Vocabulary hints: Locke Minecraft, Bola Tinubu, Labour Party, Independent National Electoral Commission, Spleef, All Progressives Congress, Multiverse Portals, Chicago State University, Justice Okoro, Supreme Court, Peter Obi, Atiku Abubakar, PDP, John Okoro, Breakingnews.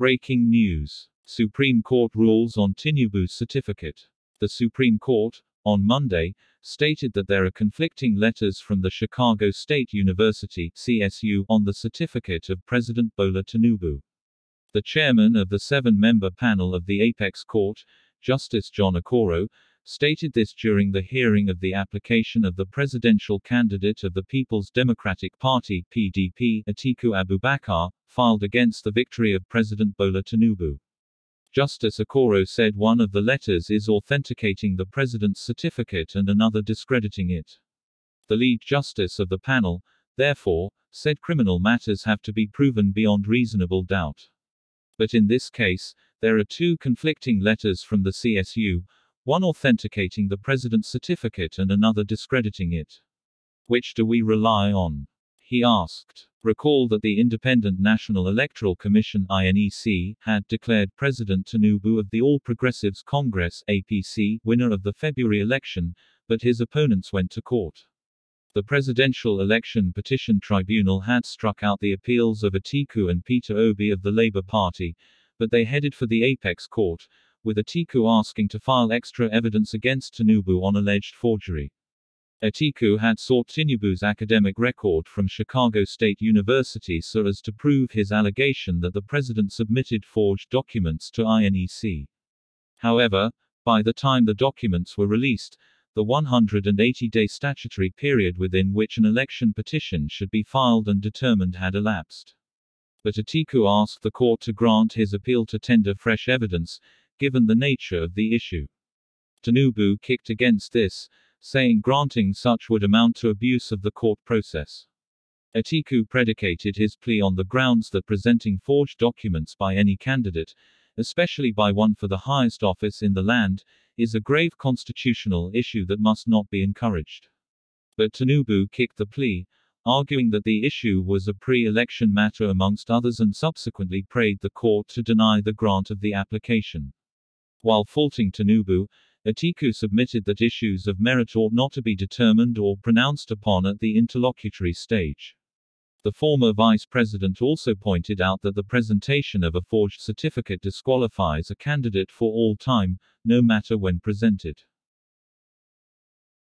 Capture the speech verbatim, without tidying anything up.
Breaking news. Supreme Court rules on Tinubu's certificate. The Supreme Court, on Monday, stated that there are conflicting letters from the Chicago State University (C S U) on the certificate of President Bola Tinubu. The chairman of the seven-member panel of the Apex Court, Justice John Okoro, stated this during the hearing of the application of the presidential candidate of the People's Democratic Party (P D P), Atiku Abubakar, filed against the victory of President Bola Tinubu. Justice Okoro said one of the letters is authenticating the president's certificate and another discrediting it. The lead justice of the panel, therefore, said criminal matters have to be proven beyond reasonable doubt. But in this case, there are two conflicting letters from the C S U, one authenticating the president's certificate and another discrediting it. Which do we rely on? He asked. Recall that the Independent National Electoral Commission I N E C had declared President Tinubu of the All Progressives Congress A P C winner of the February election, but his opponents went to court. The Presidential Election Petition Tribunal had struck out the appeals of Atiku and Peter Obi of the Labour Party, but they headed for the Apex Court, with Atiku asking to file extra evidence against Tinubu on alleged forgery. Atiku had sought Tinubu's academic record from Chicago State University so as to prove his allegation that the president submitted forged documents to I N E C. However, by the time the documents were released, the one hundred eighty day statutory period within which an election petition should be filed and determined had elapsed. But Atiku asked the court to grant his appeal to tender fresh evidence, given the nature of the issue. Tinubu kicked against this, saying granting such would amount to abuse of the court process. Atiku predicated his plea on the grounds that presenting forged documents by any candidate, especially by one for the highest office in the land, is a grave constitutional issue that must not be encouraged. But Tinubu kicked the plea, arguing that the issue was a pre-election matter amongst others, and subsequently prayed the court to deny the grant of the application. While faulting Tinubu, Atiku submitted that issues of merit ought not to be determined or pronounced upon at the interlocutory stage. The former vice president also pointed out that the presentation of a forged certificate disqualifies a candidate for all time, no matter when presented.